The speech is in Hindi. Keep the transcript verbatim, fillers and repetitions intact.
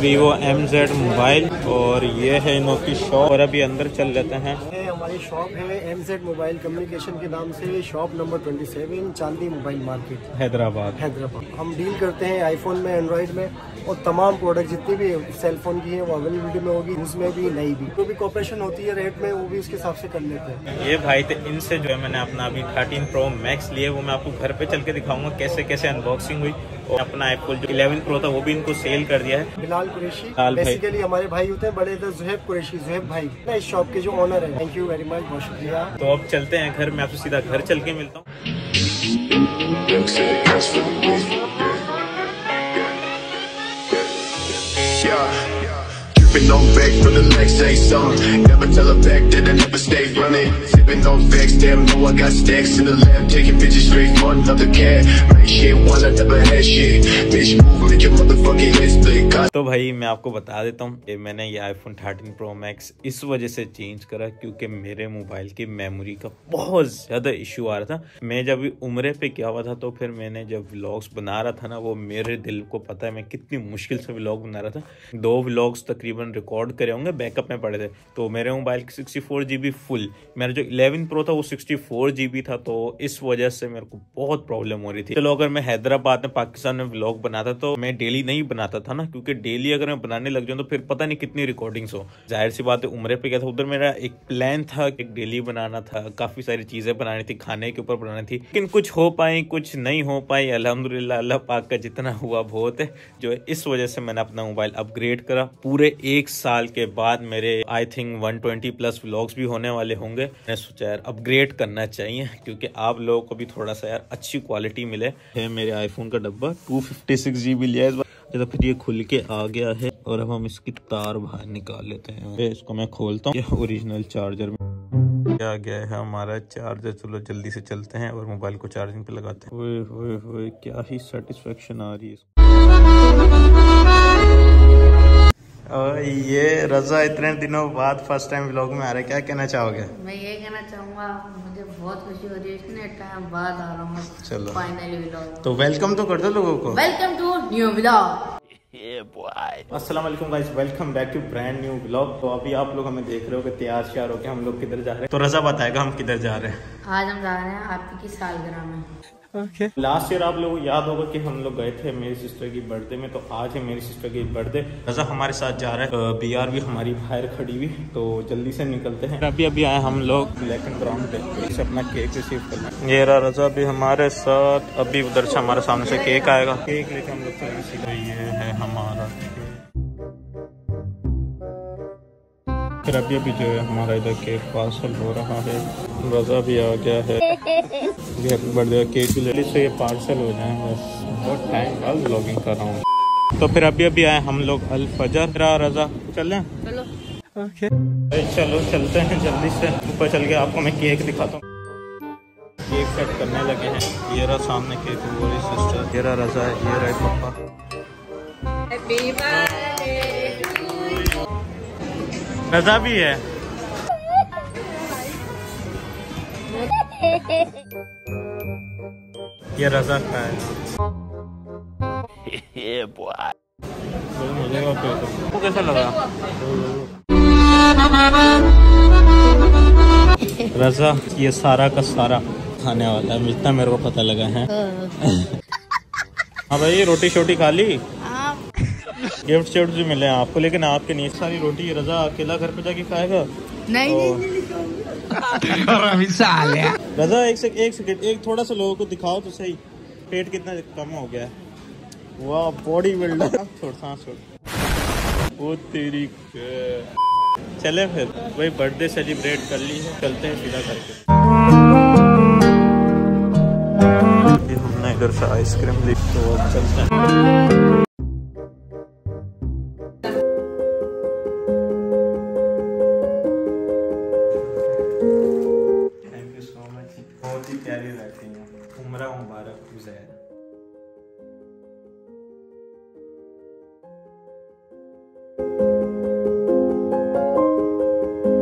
वीवो एम जेड मोबाइल और ये है इनो की शॉप। और अभी अंदर चल लेते हैं। हमारी शॉप है एम जेड मोबाइल कम्युनिकेशन के नाम से, शॉप नंबर सत्ताईस चांदी मोबाइल मार्केट, हैदराबाद हैदराबाद हम डील करते हैं आईफोन में, एंड्रॉइड में और तमाम प्रोडक्ट जितनी भी सेल फोन की है वो अवेलेबिलिटी में होगी, उसमें भी नई भी जो भी कॉपरेशन होती है रेट में वो भी उसके हिसाब से कर लेते हैं। ये भाई थे, इनसे जो है मैंने अपना अभी थर्टीन प्रो मैक्स लिए, वो मैं आपको घर पे चल के दिखाऊंगा कैसे कैसे अनबॉक्सिंग हुई। और अपना आईफोन जो इलेवन प्रो था वो भी इनको सेल कर दिया है बिलाल कुरैशी, बेसिकली हमारे भाई होते हैं बड़े ज़ुहैब कुरैशी, ज़ुहैब भाई इस शॉप के जो ऑनर है। थैंक यू वेरी मच, बहुत शुक्रिया। तो अब चलते हैं घर में, आपसे सीधा घर चल के मिलता हूँ। Sipping on facts for the next day, some never tell a fact that I never stay running. Sipping on facts, damn know I got stacks in the lab, taking pictures straight for another cat. Make shit one I never had shit. Bitch move, make your motherfucking head split. तो भाई मैं आपको बता देता हूँ कि मैंने ये आईफोन थर्टीन प्रो मैक्स इस वजह से चेंज करा क्योंकि मेरे मोबाइल की मेमोरी का बहुत ज़्यादा इशू आ रहा था। मैं जब उम्रे पे क्या हुआ था तो फिर मैंने जब व्लॉग्स बना रहा था ना, वो मेरे दिल को पता है मैं कितनी मुश्किल से व्लॉग बना रहा था। दो व्लॉग्स तकरीबन रिकॉर्ड करे होंगे, बैकअप में पड़े थे। तो मेरे मोबाइल की sixty four G B full, मेरा जो इलेवन प्रो था वो सिक्सटी फोर जी बी था, तो इस वजह से मेरे को बहुत प्रॉब्लम हो रही थी। चलो अगर मैं हैदराबाद में पाकिस्तान में व्लॉग बनाता तो मैं डेली नहीं बनाता था ना, क्योंकि डेली अगर मैं बनाने लग जाऊँ तो फिर पता नहीं कितनी रिकॉर्डिंग्स हो। जाहिर सी बात है उम्रे पे गया था, उधर मेरा एक प्लान था कि डेली बनाना था, काफी सारी चीजें बनानी थी, खाने के ऊपर बनानी थी, लेकिन कुछ हो पाई कुछ नहीं हो पाई। अल्हम्दुलिल्लाह अल्लाह पाक का जितना हुआ बहुत है, जो इस वजह से मैंने अपना मोबाइल अपग्रेड करा। पूरे एक साल के बाद मेरे I think one twenty plus vlogs भी होने वाले होंगे। मैंने सोचा यार अपग्रेड करना चाहिए क्योंकि आप लोगों को भी थोड़ा सा यार अच्छी क्वालिटी मिले। है मेरे आईफोन का डब्बा, two fifty six G B लिया इस बार, तो फिर ये खुल के आ गया है। और अब हम इसकी तार बाहर निकाल लेते हैं, इसको मैं खोलता हूँ। ओरिजिनल चार्जर में आ गया है हमारा चार्जर। चलो जल्दी से चलते हैं और मोबाइल को चार्जिंग पे लगाते हैं। ओए ओए ओए क्या ही सेटिस्फेक्शन आ रही है। और ये रजा इतने दिनों बाद फर्स्ट टाइम व्लॉग में आ रहा है, क्या कहना चाहोगे? मैं ये कहना चाहूँगा मुझे बहुत खुशी हो रही है, इतने टाइम बाद आ रहा हूँ। चलो फाइनली व्लॉग, तो वेलकम तो कर दो लोगों को, वेलकम टू न्यू व्लॉग। अस्सलाम वालेकुम guys, welcome back to brand new vlog. तो अभी आप लोग हमें देख रहे हो कि तैयार श्यार हो के हम लोग किधर जा रहे हैं। तो रजा बताएगा हम किधर जा रहे हैं। आज हम जा रहे हैं आपकी की सालगिरह में। ओके लास्ट ईयर आप लोगों को याद होगा कि हम लोग गए थे मेरी सिस्टर की बर्थडे में, तो आज है मेरी सिस्टर की बर्थडे। रजा हमारे साथ जा रहा है, बी आर भी हमारी बाहर खड़ी हुई, तो जल्दी से निकलते हैं। अभी अभी आए हम लोग ब्लैक एंड ब्राउन पे से अपना केक रिसीव करना। ये रहा रजा भी हमारे साथ, अभी उधर से हमारे सामने से केक आएगा, केक लेके हम लोग रिसीव। ये है हमारा, फिर अभी अभी जो है हमारा इधर केक पार्सल हो रहा है। रजा भी आ गया है, हैप्पी बर्थडे केक भी ले ली, तो ये पार्सल हो जाए बस। बहुत टाइम बाद व्लॉगिंग कर रहा हूँ। तो फिर अभी अभी आए हम लोग अल फजर। रजा चलें? चलो ओके चलो चलते हैं जल्दी से। ऊपर चल के आपको मैं केक दिखाता हूँ। केक कट करने लगे हैं। ये रहा सामने केक, मेरी सिस्टर, ये रहा रजा, ये रहा पप्पा, रजा भी है। ये रजा का है। आपको कैसा लगा? रजा ये सारा का सारा खाने वाला है जितना मेरे को पता लगा है। हाँ भाई रोटी शोटी खा ली, गिफ्ट शिफ्ट भी मिले हैं आपको, लेकिन आपके नहीं सारी रोटी रजा अकेला घर पे जाके खाएगा। नहीं नहीं रजा एक सेकंड एक सेकंड एक थोड़ा सा लोगों को दिखाओ तो सही पेट कितना कम हो गया है। वाह बॉडी बिल्डर, छोड़ सांस छोड़। वो तेरी चले फिर वही बर्थडे सेलिब्रेट कर ली है, चलते हैं सीधा घर पे। हमने इधर से आइसक्रीम ली तो चलते हैं। Umra Mubarak Güzel।